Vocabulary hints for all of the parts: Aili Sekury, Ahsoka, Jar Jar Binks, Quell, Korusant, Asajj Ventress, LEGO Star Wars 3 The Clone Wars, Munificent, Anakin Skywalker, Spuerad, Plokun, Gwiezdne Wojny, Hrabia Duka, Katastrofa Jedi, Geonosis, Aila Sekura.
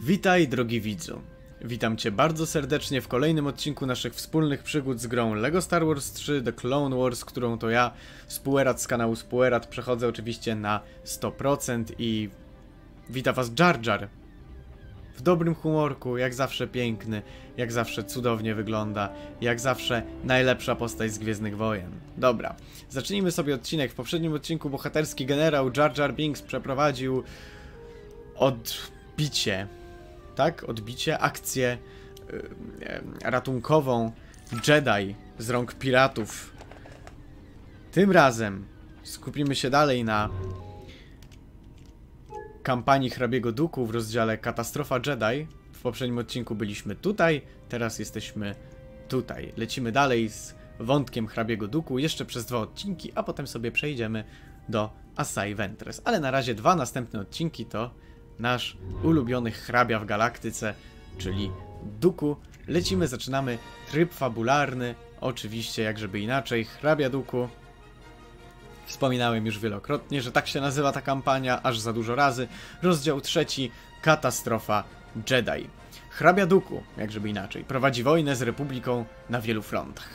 Witaj drogi widzu, witam Cię bardzo serdecznie w kolejnym odcinku naszych wspólnych przygód z grą LEGO Star Wars 3 The Clone Wars, którą to ja, Spuerad z kanału Spuerad, przechodzę oczywiście na 100% i wita Was Jar Jar. W dobrym humorku, jak zawsze piękny, jak zawsze cudownie wygląda, jak zawsze najlepsza postać z Gwiezdnych Wojen. Dobra, zacznijmy sobie odcinek. W poprzednim odcinku bohaterski generał Jar Jar Binks przeprowadził odbicie, akcję ratunkową Jedi z rąk piratów. Tym razem skupimy się dalej na kampanii Hrabiego Duku w rozdziale Katastrofa Jedi. W poprzednim odcinku byliśmy tutaj, teraz jesteśmy tutaj. Lecimy dalej z wątkiem Hrabiego Duku jeszcze przez 2 odcinki, a potem sobie przejdziemy do Asajj Ventress. Ale na razie 2 następne odcinki to nasz ulubiony hrabia w galaktyce, czyli Duku. Lecimy, zaczynamy tryb fabularny, oczywiście jak żeby inaczej, Hrabia Duku. Wspominałem już wielokrotnie, że tak się nazywa ta kampania, aż za dużo razy. Rozdział 3. Katastrofa Jedi. Hrabia Duku, jak żeby inaczej, prowadzi wojnę z Republiką na wielu frontach.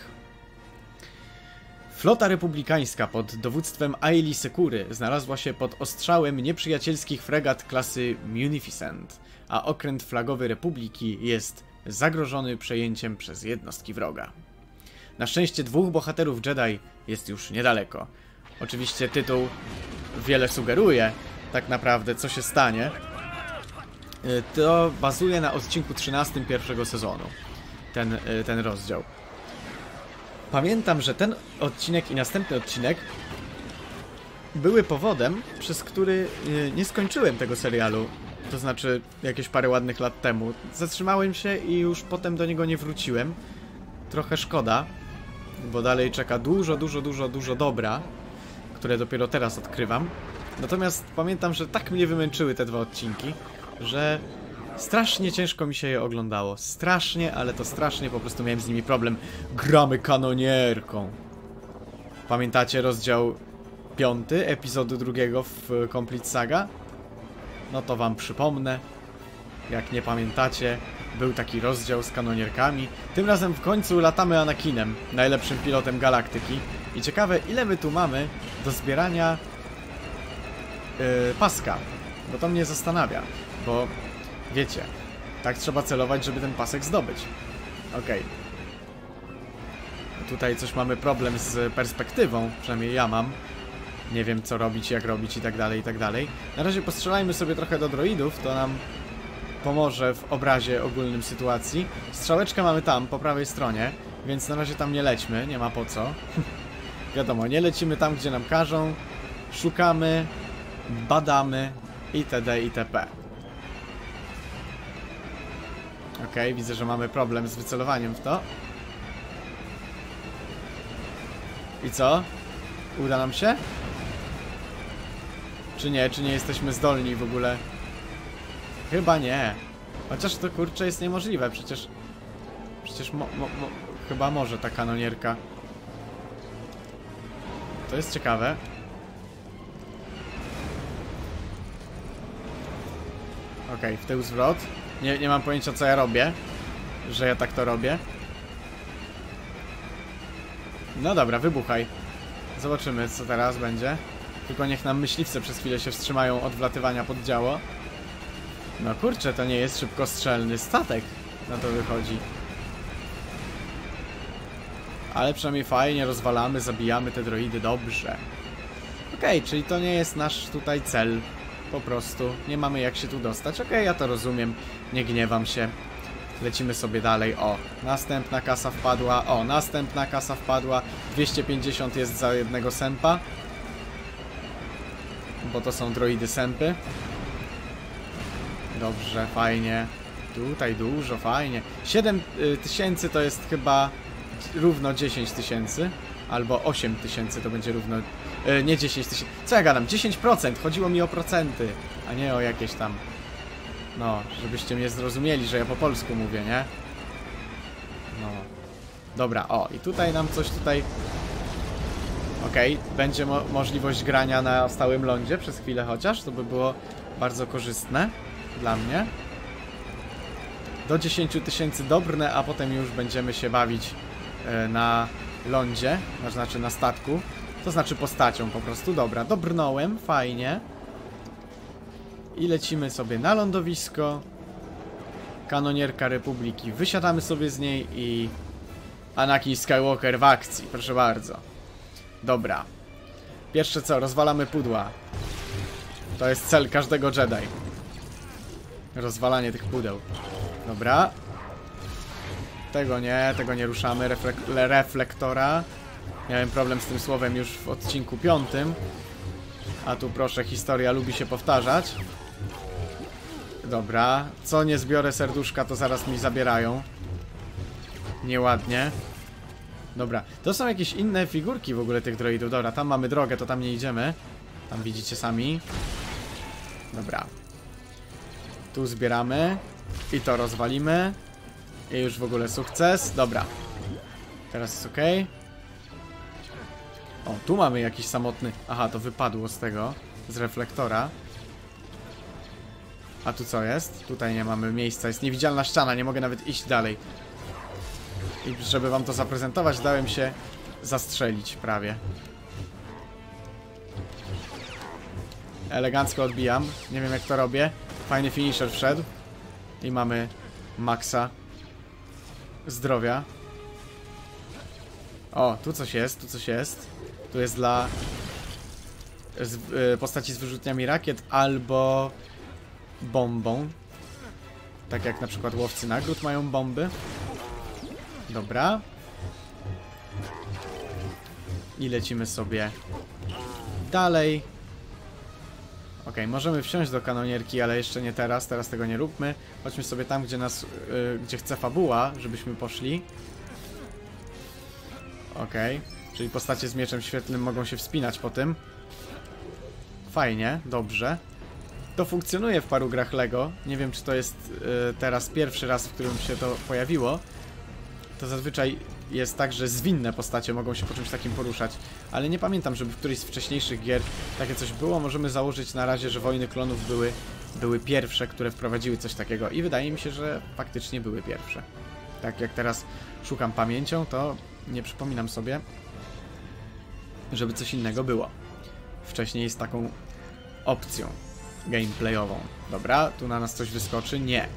Flota republikańska pod dowództwem Aili Sekury znalazła się pod ostrzałem nieprzyjacielskich fregat klasy Munificent, a okręt flagowy Republiki jest zagrożony przejęciem przez jednostki wroga. Na szczęście 2 bohaterów Jedi jest już niedaleko. Oczywiście tytuł wiele sugeruje, tak naprawdę, co się stanie. To bazuje na odcinku 13 pierwszego sezonu, ten rozdział. Pamiętam, że ten odcinek i następny odcinek były powodem, przez który nie skończyłem tego serialu. To znaczy jakieś parę ładnych lat temu. Zatrzymałem się i już potem do niego nie wróciłem. Trochę szkoda, bo dalej czeka dużo dobra, które dopiero teraz odkrywam. Natomiast pamiętam, że tak mnie wymęczyły te 2 odcinki, że strasznie ciężko mi się je oglądało. Strasznie, ale to strasznie, po prostu miałem z nimi problem. Gramy kanonierką. Pamiętacie rozdział 5 epizodu 2 w Complete Saga? No to wam przypomnę. Jak nie pamiętacie, był taki rozdział z kanonierkami. Tym razem w końcu latamy Anakinem, najlepszym pilotem galaktyki. I ciekawe, ile my tu mamy do zbierania paska. Bo to mnie zastanawia, bo wiecie, tak trzeba celować, żeby ten pasek zdobyć. Okej. Tutaj coś mamy problem z perspektywą, przynajmniej ja mam. Nie wiem, co robić, jak robić i tak dalej, i tak dalej. Na razie postrzelajmy sobie trochę do droidów, to nam pomoże w obrazie ogólnym sytuacji. Strzałeczkę mamy tam, po prawej stronie, więc na razie tam nie lećmy, nie ma po co. Wiadomo, nie lecimy tam, gdzie nam każą. Szukamy, badamy itd. itp. Okej, widzę, że mamy problem z wycelowaniem w to. I co? Uda nam się? Czy nie? Czy nie jesteśmy zdolni w ogóle? Chyba nie. Chociaż to kurczę jest niemożliwe, przecież chyba może ta kanonierka. To jest ciekawe. Okej, w tył zwrot. Nie mam pojęcia, co ja robię, że ja tak to robię. No dobra, wybuchaj. Zobaczymy, co teraz będzie. Tylko niech nam myśliwce przez chwilę się wstrzymają od wlatywania pod działo. No kurczę, to nie jest szybkostrzelny statek. Na to wychodzi. Ale przynajmniej fajnie rozwalamy, zabijamy te droidy dobrze. Okej, czyli to nie jest nasz tutaj cel. Po prostu nie mamy jak się tu dostać. Okej, ja to rozumiem. Nie gniewam się. Lecimy sobie dalej. O, następna kasa wpadła. O, następna kasa wpadła. 250 jest za jednego sępa. Bo to są droidy sępy. Dobrze, fajnie. Tutaj dużo, fajnie. 7000 to jest chyba równo 10000. Albo 8000 to będzie równo... nie 10000. Co ja gadam? 10%! Chodziło mi o procenty, a nie o jakieś tam... No, żebyście mnie zrozumieli, że ja po polsku mówię, nie? No. Dobra, o. I tutaj nam coś tutaj... Okej, będzie możliwość grania na stałym lądzie przez chwilę chociaż. To by było bardzo korzystne dla mnie. do 10 000 dobrne, a potem już będziemy się bawić na lądzie, to znaczy na statku, to znaczy postacią po prostu. Dobra, dobrnąłem, fajnie. I lecimy sobie na lądowisko. Kanonierka Republiki, wysiadamy sobie z niej i Anakin Skywalker w akcji, proszę bardzo. Dobra. Pierwsze co, rozwalamy pudła. To jest cel każdego Jedi. Rozwalanie tych pudeł. Dobra. Tego nie ruszamy. Reflektora. Miałem problem z tym słowem już w odcinku 5. A tu proszę, historia lubi się powtarzać. Dobra. Co nie zbiorę serduszka, to zaraz mi zabierają. Nieładnie. Dobra. To są jakieś inne figurki w ogóle tych droidów. Dobra, tam mamy drogę, to tam nie idziemy. Tam widzicie sami. Dobra. Tu zbieramy. I to rozwalimy. I już w ogóle sukces. Dobra. Teraz jest ok. O, tu mamy jakiś samotny... Aha, to wypadło z tego. Z reflektora. A tu co jest? Tutaj nie mamy miejsca. Jest niewidzialna ściana. Nie mogę nawet iść dalej. I żeby wam to zaprezentować, dałem się zastrzelić prawie. Elegancko odbijam. Nie wiem jak to robię. Fajny finisher wszedł. I mamy maksa zdrowia. O, tu coś jest, tu coś jest. Tu jest dla postaci z wyrzutniami rakiet albo bombą. Tak jak na przykład łowcy nagród mają bomby. Dobra. I lecimy sobie dalej. Ok, możemy wsiąść do kanonierki, ale jeszcze nie teraz. Teraz tego nie róbmy. Chodźmy sobie tam, gdzie nas, gdzie chce fabuła, żebyśmy poszli. Ok, czyli postacie z mieczem świetlnym mogą się wspinać po tym. Fajnie, dobrze. To funkcjonuje w paru grach LEGO. Nie wiem, czy to jest teraz pierwszy raz, w którym się to pojawiło. To zazwyczaj jest tak, że zwinne postacie mogą się po czymś takim poruszać. Ale nie pamiętam, żeby w którejś z wcześniejszych gier takie coś było. Możemy założyć na razie, że Wojny Klonów były pierwsze, które wprowadziły coś takiego. I wydaje mi się, że faktycznie były pierwsze. Tak jak teraz szukam pamięcią, to nie przypominam sobie, żeby coś innego było. Wcześniej z taką opcją gameplayową. Dobra, tu na nas coś wyskoczy? Nie.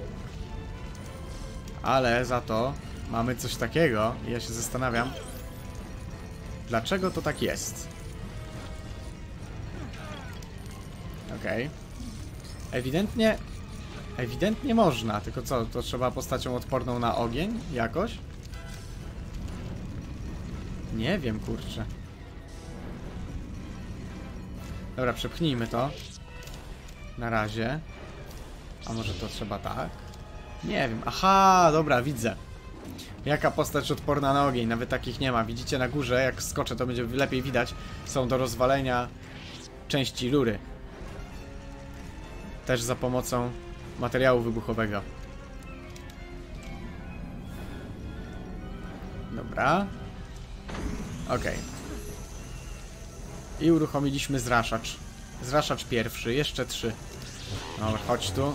Ale za to... mamy coś takiego i ja się zastanawiam, dlaczego to tak jest. Okej. Ewidentnie można, tylko co, to trzeba postacią odporną na ogień jakoś? Nie wiem, kurczę. Dobra, przepchnijmy to. Na razie. A może to trzeba tak? Nie wiem, aha, dobra, widzę. Jaka postać odporna na ogień? Nawet takich nie ma. Widzicie na górze, jak skoczę, to będzie lepiej widać. Są do rozwalenia części rury. Też za pomocą materiału wybuchowego. Dobra. Ok. I uruchomiliśmy zraszacz. Zraszacz pierwszy, jeszcze 3. No, chodź tu.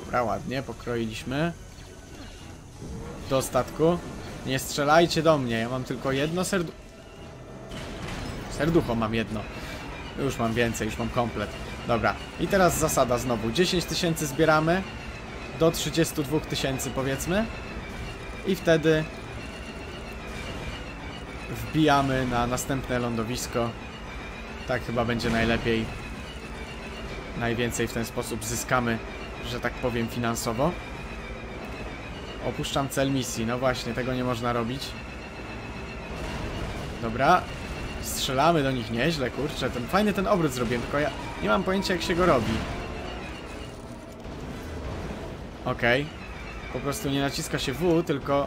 Dobra, ładnie, pokroiliśmy. Do statku. Nie strzelajcie do mnie, ja mam tylko jedno serducho mam jedno. Już mam więcej, już mam komplet. Dobra, i teraz zasada znowu. 10 000 zbieramy. Do 32 000 powiedzmy. I wtedy wbijamy na następne lądowisko. Tak chyba będzie najlepiej. Najwięcej w ten sposób zyskamy, że tak powiem, finansowo. Opuszczam cel misji. No właśnie, tego nie można robić. Dobra. Strzelamy do nich nieźle, kurczę. Fajny ten obrót zrobiłem, tylko ja nie mam pojęcia, jak się go robi. Okej. Po prostu nie naciska się W, tylko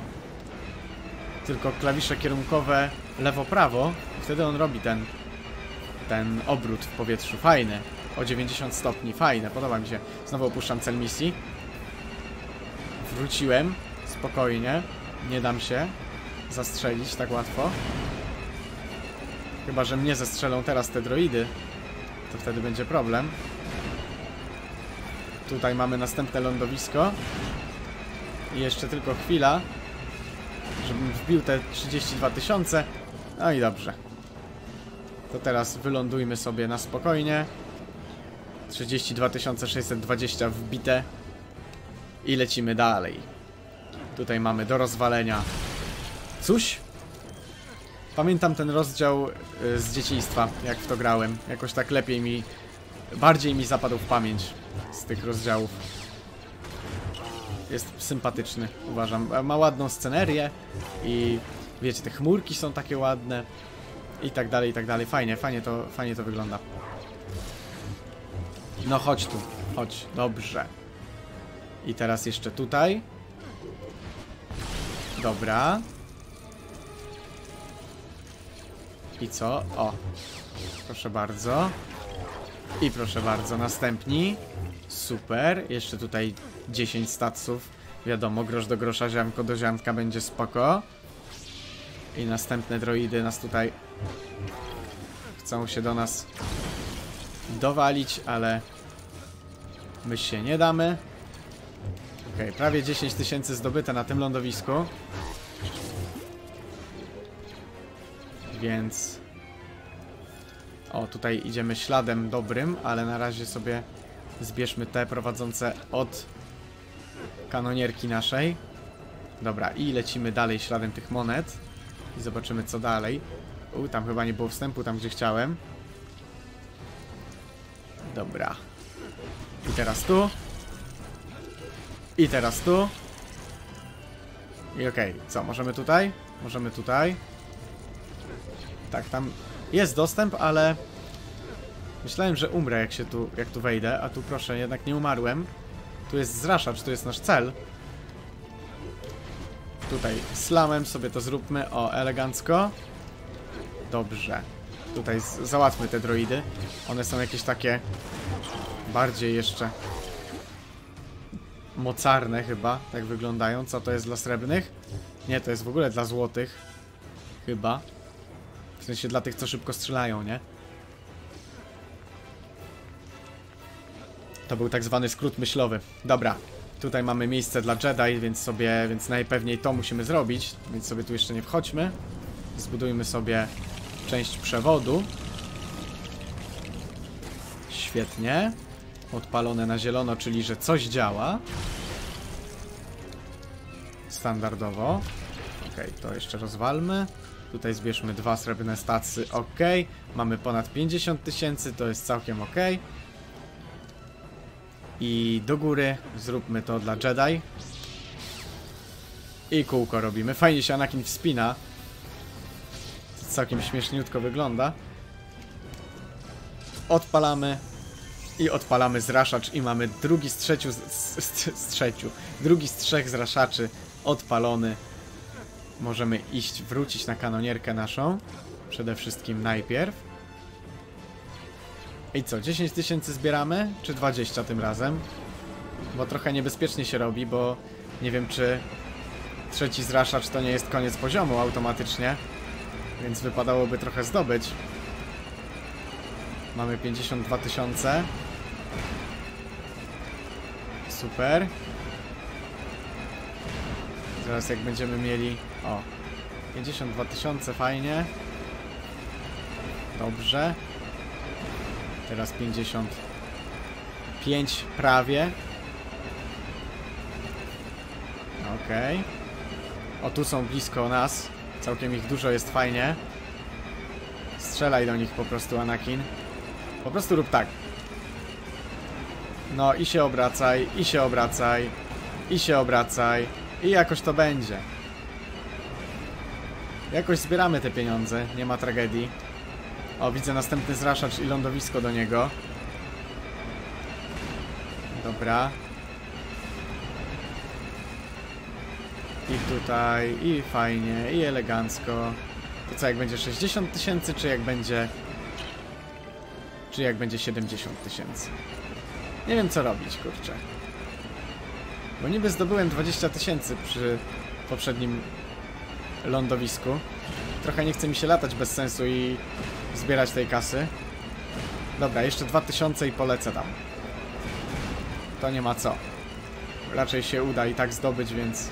klawisze kierunkowe lewo-prawo. Wtedy on robi ten obrót w powietrzu. Fajny. O 90 stopni. Fajne, podoba mi się. Znowu opuszczam cel misji. Wróciłem, spokojnie, nie dam się zastrzelić tak łatwo. Chyba że mnie zestrzelą teraz te droidy, to wtedy będzie problem. Tutaj mamy następne lądowisko. I jeszcze tylko chwila, żebym wbił te 32 000. No i dobrze. To teraz wylądujmy sobie na spokojnie. 32 620 wbite. I lecimy dalej. Tutaj mamy do rozwalenia. Cóż? Pamiętam ten rozdział z dzieciństwa, jak w to grałem. Jakoś tak lepiej mi, bardziej mi zapadł w pamięć z tych rozdziałów. Jest sympatyczny, uważam. Ma ładną scenerię i wiecie, te chmurki są takie ładne i tak dalej, i tak dalej. Fajnie, fajnie to wygląda. No chodź tu, chodź, dobrze. I teraz jeszcze tutaj. Dobra. I co? O, proszę bardzo. I proszę bardzo, następni. Super, jeszcze tutaj 10 statsów. Wiadomo, grosz do grosza, ziarnko do ziarnka, będzie spoko. I następne droidy nas tutaj chcą się do nas dowalić, ale my się nie damy. Okej, prawie 10 000 zdobyte na tym lądowisku. Więc... O, tutaj idziemy śladem dobrym, ale na razie sobie zbierzmy te prowadzące od kanonierki naszej. Dobra, i lecimy dalej śladem tych monet. I zobaczymy, co dalej. U, tam chyba nie było wstępu, tam gdzie chciałem. Dobra. I teraz tu. I teraz tu. I okej, co? Możemy tutaj? Możemy tutaj. Tak, tam jest dostęp, ale myślałem, że umrę, jak tu wejdę, a tu proszę, jednak nie umarłem. Tu jest zraszacz, tu jest nasz cel. Tutaj slamem sobie to zróbmy, o, elegancko. Dobrze. Tutaj załatwmy te droidy. One są jakieś takie bardziej jeszcze mocarne chyba, tak wyglądają. Co to jest dla srebrnych? Nie, to jest w ogóle dla złotych. Chyba. W sensie dla tych, co szybko strzelają, nie? To był tak zwany skrót myślowy. Dobra, tutaj mamy miejsce dla Jedi, więc najpewniej to musimy zrobić. Więc sobie tu jeszcze nie wchodźmy. Zbudujmy sobie część przewodu. Świetnie. Odpalone na zielono, czyli że coś działa. Standardowo. Okej, to jeszcze rozwalmy. Tutaj zbierzmy 2 srebrne stacje, ok. Mamy ponad 50 000, to jest całkiem ok. I do góry zróbmy to dla Jedi. I kółko robimy. Fajnie się Anakin wspina. To całkiem śmieszniutko wygląda. Odpalamy. I odpalamy zraszacz i mamy drugi z trzeciu... Drugi z 3 zraszaczy odpalony. Możemy iść, wrócić na kanonierkę naszą. Przede wszystkim najpierw. I co, 10 000 zbieramy? Czy 20 tym razem? Bo trochę niebezpiecznie się robi, bo nie wiem, czy trzeci zraszacz to nie jest koniec poziomu automatycznie. Więc wypadałoby trochę zdobyć. Mamy 52 000. Super. Zaraz jak będziemy mieli... O, 52 000, fajnie. Dobrze. Teraz 55 prawie. Okej. O, tu są blisko nas. Całkiem ich dużo jest, fajnie. Strzelaj do nich po prostu, Anakin. Po prostu rób tak. No i się obracaj, i się obracaj, i się obracaj. I jakoś to będzie. Jakoś zbieramy te pieniądze, nie ma tragedii. O, widzę następny zraszacz i lądowisko do niego. Dobra. I tutaj, i fajnie, i elegancko. To co, jak będzie 60 000, czy jak będzie 70 000? Nie wiem, co robić, kurczę. Bo niby zdobyłem 20 000 przy poprzednim lądowisku. Trochę nie chce mi się latać bez sensu i zbierać tej kasy. Dobra, jeszcze 2000 i polecę tam. To nie ma co. raczej się uda i tak zdobyć, więc...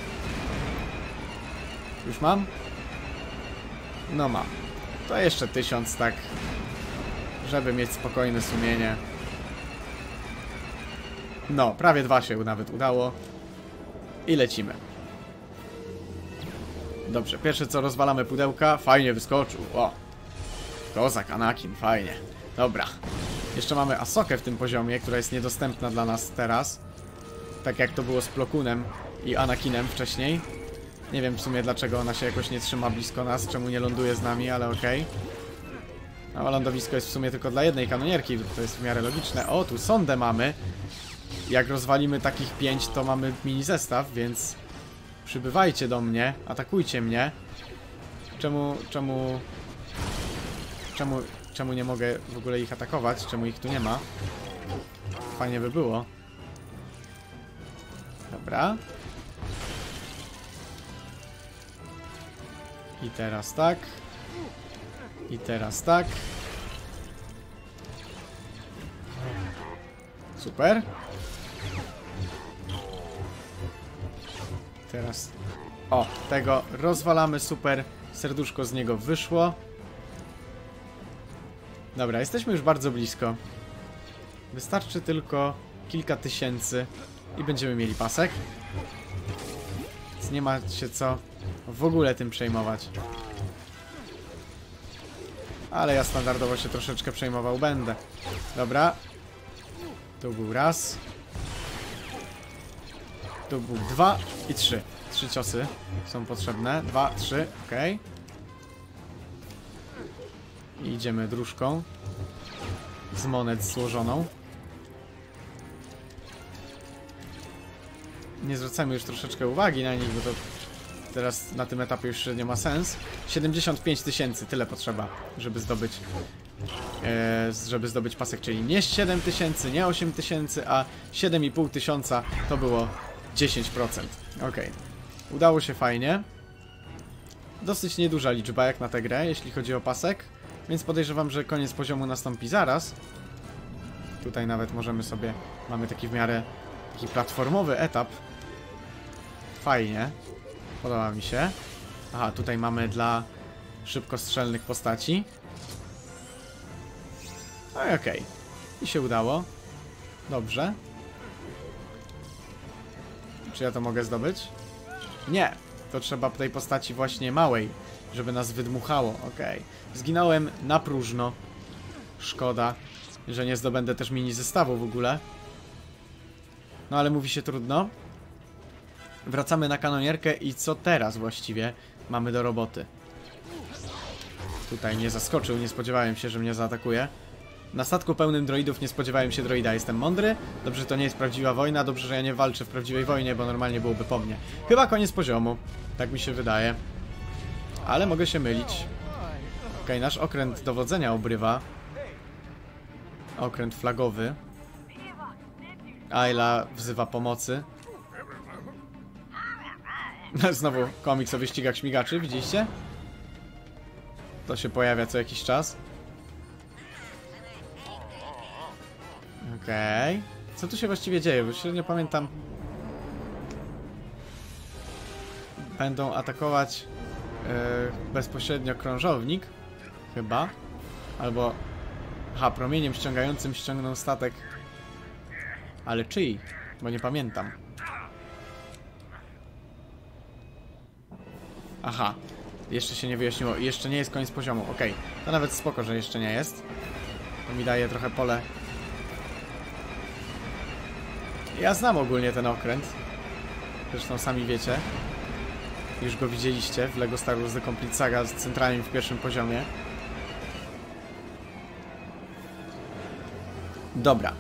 Już mam? No mam. To jeszcze 1000, tak... Żeby mieć spokojne sumienie. No, prawie 2 się nawet udało. I lecimy. Dobrze, pierwsze co, rozwalamy pudełka. Fajnie wyskoczył, o! Kozak Anakin, fajnie. Dobra. Jeszcze mamy Ahsokę w tym poziomie, która jest niedostępna dla nas teraz. Tak jak to było z Plokunem i Anakinem wcześniej. Nie wiem w sumie dlaczego ona się jakoś nie trzyma blisko nas, czemu nie ląduje z nami, ale okej. No, lądowisko jest w sumie tylko dla jednej kanonierki, to jest w miarę logiczne. O, tu sondę mamy. Jak rozwalimy takich 5, to mamy mini zestaw, więc... Przybywajcie do mnie, atakujcie mnie. Czemu nie mogę w ogóle ich atakować? Czemu ich tu nie ma? Fajnie by było. Dobra. I teraz tak. I teraz tak. Super. Teraz... O, tego rozwalamy, super. Serduszko z niego wyszło. Dobra, jesteśmy już bardzo blisko. Wystarczy tylko kilka tysięcy i będziemy mieli pasek. Więc nie ma się co w ogóle tym przejmować. Ale ja standardowo się troszeczkę przejmował będę. Dobra. Tu był raz. Tu był 2 i 3. 3 ciosy są potrzebne. 2, 3, okej. I idziemy dróżką z monet złożoną. Nie zwracamy już troszeczkę uwagi na nich, bo to teraz na tym etapie już średnio ma sens. 75 tysięcy, tyle potrzeba, żeby zdobyć pasek, czyli nie 7 tysięcy, nie 8 tysięcy, a 7,5 tysiąca to było 10%. Ok, udało się fajnie. Dosyć nieduża liczba jak na tę grę, jeśli chodzi o pasek. Więc podejrzewam, że koniec poziomu nastąpi zaraz. Tutaj nawet możemy sobie... Mamy taki w miarę... Taki platformowy etap. Fajnie. Podoba mi się. Aha, tutaj mamy dla szybkostrzelnych postaci. No i okej. I się udało. Dobrze. Czy ja to mogę zdobyć? Nie. To trzeba tej postaci właśnie małej, żeby nas wydmuchało. Okej. Zginąłem na próżno. Szkoda, że nie zdobędę też mini zestawu w ogóle. No ale mówi się trudno. Wracamy na kanonierkę i co teraz właściwie mamy do roboty? Tutaj mnie zaskoczył, nie spodziewałem się, że mnie zaatakuje. Na statku pełnym droidów nie spodziewałem się droida, jestem mądry. Dobrze, że to nie jest prawdziwa wojna, dobrze, że ja nie walczę w prawdziwej wojnie, bo normalnie byłoby po mnie. Chyba koniec poziomu, tak mi się wydaje. Ale mogę się mylić. Okej, nasz okręt dowodzenia obrywa. Okręt flagowy. Aila wzywa pomocy. Znowu komiks o wyścigach śmigaczy, widzieliście? To się pojawia co jakiś czas. Okej. Co tu się właściwie dzieje? Bo średnio pamiętam. Będą atakować bezpośrednio krążownik. Chyba. Albo... Aha, promieniem ściągającym ściągnął statek. Ale czyj? Bo nie pamiętam. Aha. Jeszcze się nie wyjaśniło. Jeszcze nie jest koniec poziomu. Okej. To nawet spoko, że jeszcze nie jest. To mi daje trochę pole. Ja znam ogólnie ten okręt. Zresztą sami wiecie. Już go widzieliście w LEGO Star Wars The Complete Saga z centralnym w pierwszym poziomie. Dobra.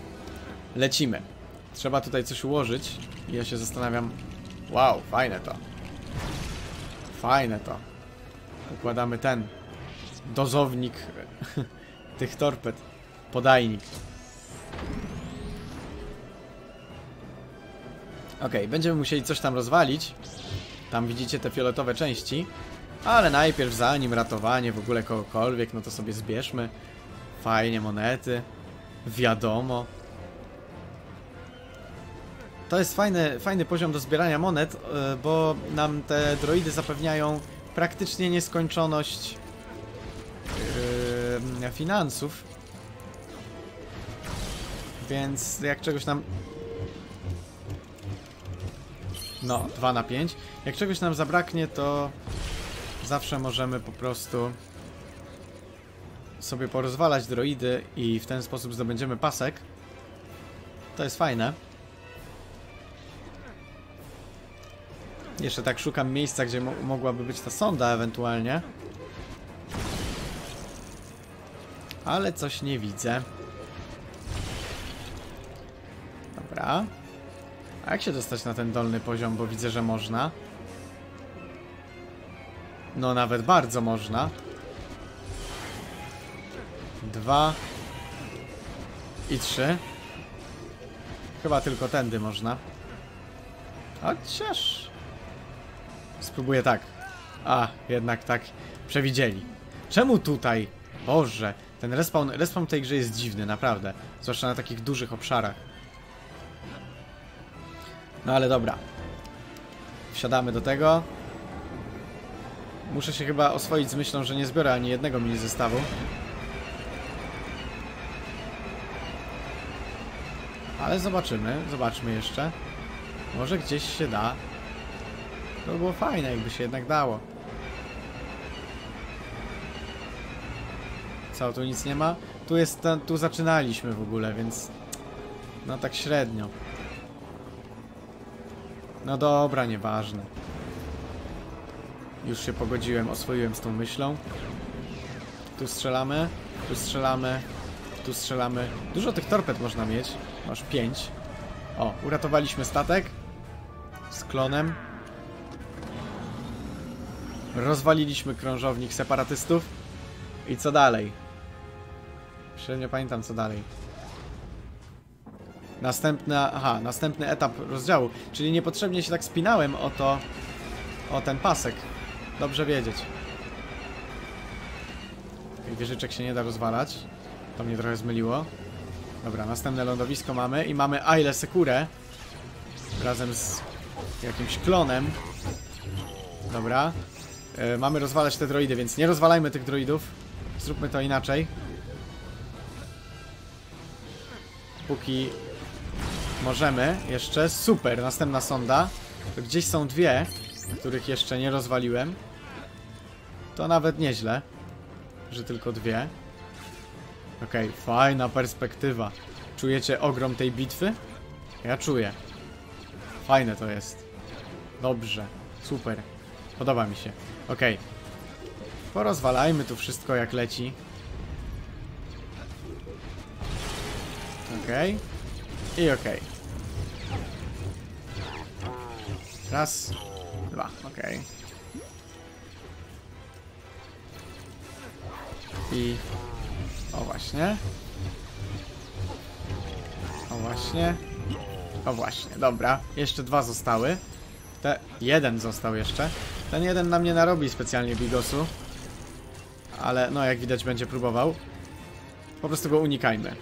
Lecimy. Trzeba tutaj coś ułożyć. I ja się zastanawiam... Wow, fajne to. Fajne to. Układamy ten... Dozownik tych torped. Podajnik. Okej, będziemy musieli coś tam rozwalić. Tam widzicie te fioletowe części. Ale najpierw, zanim ratowanie w ogóle kogokolwiek, no to sobie zbierzmy. Fajnie, monety. Wiadomo. To jest fajny poziom do zbierania monet, bo nam te droidy zapewniają praktycznie nieskończoność finansów. Więc jak czegoś nam... No, 2 na 5. Jak czegoś nam zabraknie, to zawsze możemy po prostu sobie porozwalać droidy i w ten sposób zdobędziemy pasek. To jest fajne. Jeszcze tak szukam miejsca, gdzie mogłaby być ta sonda ewentualnie. Ale coś nie widzę. Dobra. A jak się dostać na ten dolny poziom, bo widzę, że można. No nawet bardzo można. 2 i 3. Chyba tylko tędy można. Chociaż... Spróbuję tak. A, jednak tak. Przewidzieli. Czemu tutaj? Boże. Ten respawn w tej grze jest dziwny, naprawdę. Zwłaszcza na takich dużych obszarach. No ale dobra. Wsiadamy do tego. Muszę się chyba oswoić z myślą, że nie zbiorę ani jednego mini zestawu. Ale zobaczymy. Zobaczmy jeszcze. Może gdzieś się da. To by było fajne, jakby się jednak dało. Co, tu nic nie ma? Tu jest ten, tu zaczynaliśmy w ogóle, więc... No tak średnio. No dobra, nieważne. Już się pogodziłem, oswoiłem z tą myślą. Tu strzelamy, tu strzelamy, tu strzelamy. Dużo tych torped można mieć. Masz 5. O, uratowaliśmy statek. Z klonem. Rozwaliliśmy krążownik separatystów. I co dalej? Średnio pamiętam, co dalej. Następny etap rozdziału. Czyli niepotrzebnie się tak spinałem o to... O ten pasek. Dobrze wiedzieć. Tych wieżyczek się nie da rozwalać. To mnie trochę zmyliło. Dobra, następne lądowisko mamy. I mamy Ailę Sekurę. Razem z jakimś klonem. Dobra. Mamy rozwalać te droidy, więc nie rozwalajmy tych droidów. Zróbmy to inaczej. Póki możemy. Jeszcze. Super. Następna sonda. To gdzieś są 2, których jeszcze nie rozwaliłem. To nawet nieźle, że tylko 2. Okej, fajna perspektywa. Czujecie ogrom tej bitwy? Ja czuję. Fajne to jest. Dobrze. Super. Podoba mi się. Okej. Porozwalajmy tu wszystko jak leci. Okej. I okej. Raz, 2. Okej. I... O właśnie. O właśnie. O właśnie. Dobra. Jeszcze 2 zostały. Te... 1 został jeszcze. Ten 1 na mnie narobi specjalnie bigosu. Ale no jak widać będzie próbował. Po prostu go unikajmy.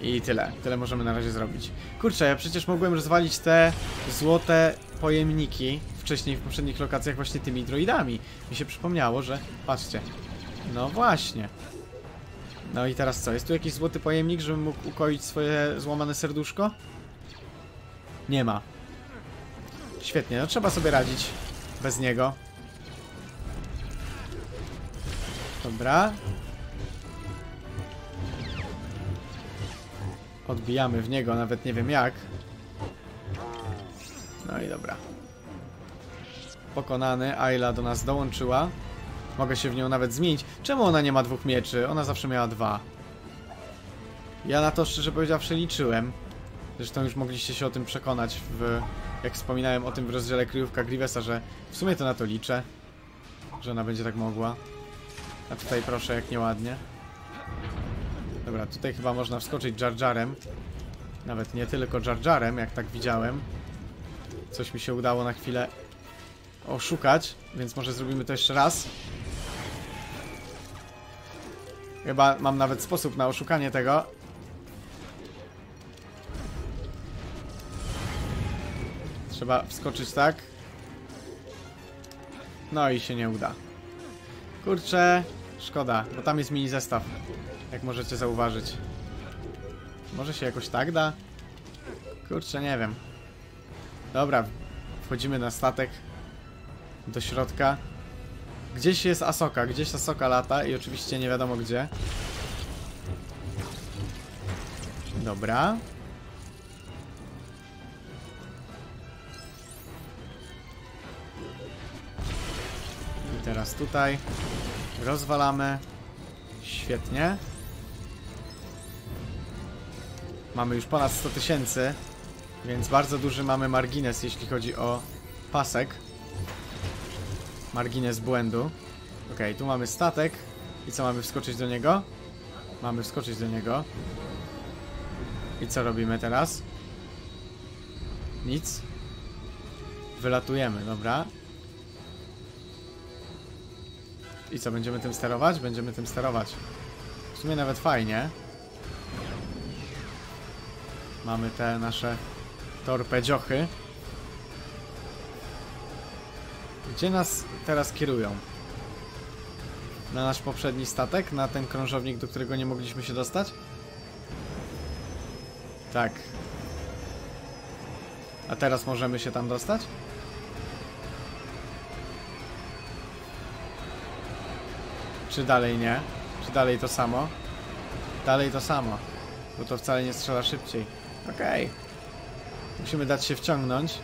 I tyle. Tyle możemy na razie zrobić. Kurczę, ja przecież mogłem rozwalić te złote pojemniki wcześniej w poprzednich lokacjach właśnie tymi droidami. Mi się przypomniało, że... Patrzcie. No właśnie. No i teraz co? Jest tu jakiś złoty pojemnik, żebym mógł ukoić swoje złamane serduszko? Nie ma. Świetnie, no trzeba sobie radzić bez niego. Dobra. Odbijamy w niego, nawet nie wiem jak. No i dobra. Pokonany, Aila do nas dołączyła. Mogę się w nią nawet zmienić. Czemu ona nie ma 2 mieczy? Ona zawsze miała 2. Ja na to szczerze powiedziawszy liczyłem. Zresztą już mogliście się o tym przekonać w... Jak wspominałem o tym w rozdziale kryjówka Grievesa, że w sumie to na to liczę. Że ona będzie tak mogła. A tutaj proszę, jak nieładnie. Dobra, tutaj chyba można wskoczyć Jar Jarem. Nawet nie tylko Jar Jarem, jak tak widziałem. Coś mi się udało na chwilę oszukać, więc może zrobimy to jeszcze raz. Chyba mam nawet sposób na oszukanie tego. Trzeba wskoczyć tak. No i się nie uda. Kurczę, szkoda, bo tam jest mini zestaw, jak możecie zauważyć. Może się jakoś tak da? Kurczę, nie wiem. Dobra, wchodzimy na statek. Do środka. Gdzieś jest Ahsoka, gdzieś Ahsoka lata i oczywiście nie wiadomo gdzie. Dobra. I teraz tutaj rozwalamy. Świetnie. Mamy już ponad 100 000, więc bardzo duży mamy margines, jeśli chodzi o pasek. Margines błędu. Ok, tu mamy statek. I co, mamy wskoczyć do niego? Mamy wskoczyć do niego. I co robimy teraz? Nic. Wylatujemy, dobra. I co, będziemy tym sterować? Będziemy tym sterować. W sumie nawet fajnie. Mamy te nasze torpedziochy. Gdzie nas teraz kierują? Na nasz poprzedni statek? Na ten krążownik, do którego nie mogliśmy się dostać? Tak. A teraz możemy się tam dostać? Czy dalej nie? Czy dalej to samo? Dalej to samo. Bo to wcale nie strzela szybciej. Okej. Musimy dać się wciągnąć.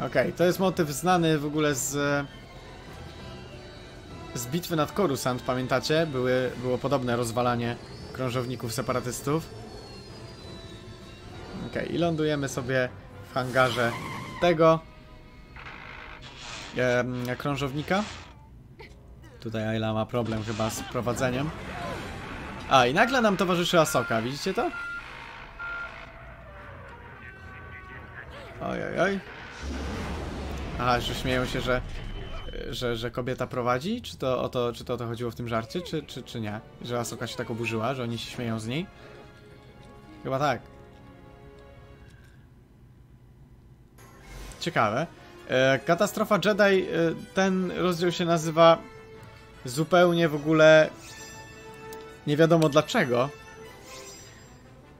Okej, to jest motyw znany w ogóle z bitwy nad Korusant, pamiętacie? Było podobne rozwalanie krążowników separatystów. Okej, i lądujemy sobie w hangarze tego krążownika. Tutaj Aila ma problem chyba z prowadzeniem. A, i nagle nam towarzyszy Ahsoka, widzicie to? Oj, oj, oj. Aha, że śmieją się, że kobieta prowadzi? Czy to o to chodziło w tym żarcie, czy nie? Że Ahsoka się tak oburzyła, że oni się śmieją z niej? Chyba tak. Ciekawe. Katastrofa Jedi, ten rozdział się nazywa zupełnie w ogóle nie wiadomo dlaczego.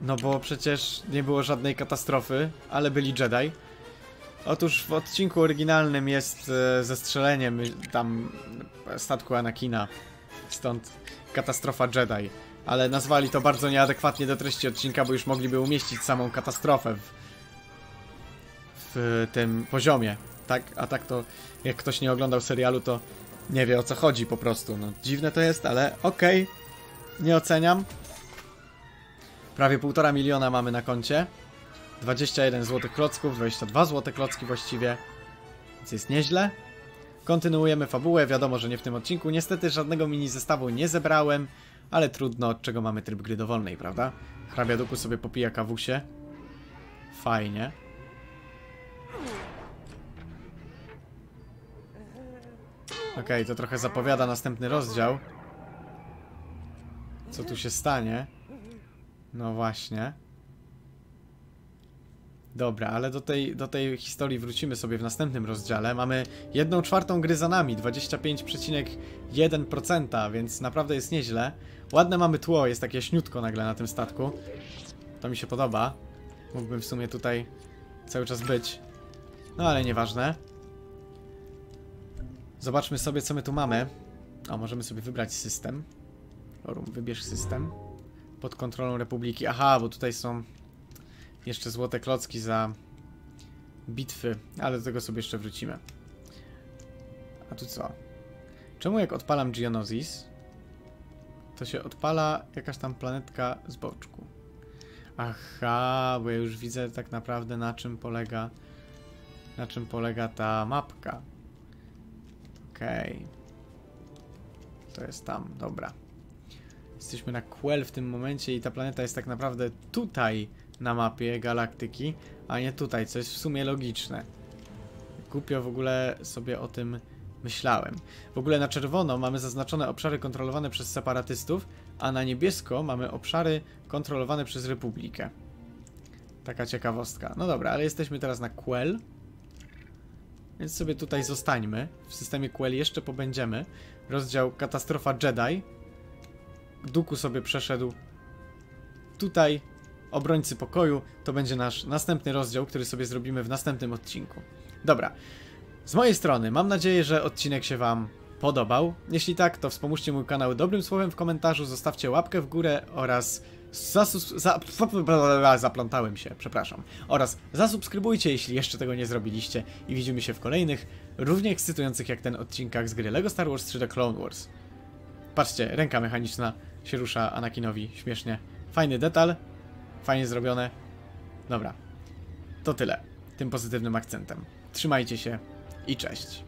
No bo przecież nie było żadnej katastrofy, ale byli Jedi. Otóż w odcinku oryginalnym jest zestrzeleniem tam statku Anakina, stąd katastrofa Jedi. Ale nazwali to bardzo nieadekwatnie do treści odcinka, bo już mogliby umieścić samą katastrofę w tym poziomie. Tak, a tak to jak ktoś nie oglądał serialu, to nie wie o co chodzi po prostu. No, dziwne to jest, ale okej, nie oceniam. Prawie 1,5 miliona mamy na koncie. 21 złotych klocków, 22 złote klocki właściwie, więc jest nieźle. Kontynuujemy fabułę, wiadomo, że nie w tym odcinku. Niestety żadnego mini zestawu nie zebrałem, ale trudno, od czego mamy tryb gry dowolnej, prawda? Hrabia Duku sobie popija kawusie. Fajnie. Okej, to trochę zapowiada następny rozdział. Co tu się stanie? No właśnie. Dobra, ale do tej historii wrócimy sobie w następnym rozdziale. Mamy 1/4 gry za nami, 25,1%, więc naprawdę jest nieźle. Ładne mamy tło, jest takie jaśniutko nagle na tym statku. To mi się podoba. Mógłbym w sumie tutaj cały czas być. No ale nieważne. Zobaczmy sobie, co my tu mamy. O, możemy sobie wybrać system. Forum, wybierz system. Pod kontrolą Republiki. Aha, bo tutaj są... jeszcze złote klocki za bitwy, ale do tego sobie jeszcze wrócimy. A tu co? Czemu jak odpalam Geonosis, to się odpala jakaś tam planetka z boczku? Aha, bo ja już widzę tak naprawdę na czym polega ta mapka. Okej. To jest tam, dobra. Jesteśmy na Quell w tym momencie i ta planeta jest tak naprawdę tutaj na mapie galaktyki, a nie tutaj, co jest w sumie logiczne. Głupio w ogóle sobie o tym Myślałem. W ogóle na czerwono mamy zaznaczone obszary kontrolowane przez separatystów, a na niebiesko mamy obszary kontrolowane przez Republikę. Taka ciekawostka. No dobra, ale jesteśmy teraz na Quell. Więc sobie tutaj zostańmy. W systemie Quell jeszcze pobędziemy. Rozdział Katastrofa Jedi. Duku sobie przeszedł. Tutaj Obrońcy Pokoju. To będzie nasz następny rozdział, który sobie zrobimy w następnym odcinku. Dobra. Z mojej strony mam nadzieję, że odcinek się Wam podobał. Jeśli tak, to wspomóżcie mój kanał dobrym słowem w komentarzu, zostawcie łapkę w górę oraz zasubskrybujcie, jeśli jeszcze tego nie zrobiliście i widzimy się w kolejnych, równie ekscytujących jak ten odcinkach z gry LEGO Star Wars 3 The Clone Wars. Patrzcie, ręka mechaniczna się rusza Anakinowi, śmiesznie. Fajny detal, fajnie zrobione. Dobra, to tyle, tym pozytywnym akcentem. Trzymajcie się i cześć.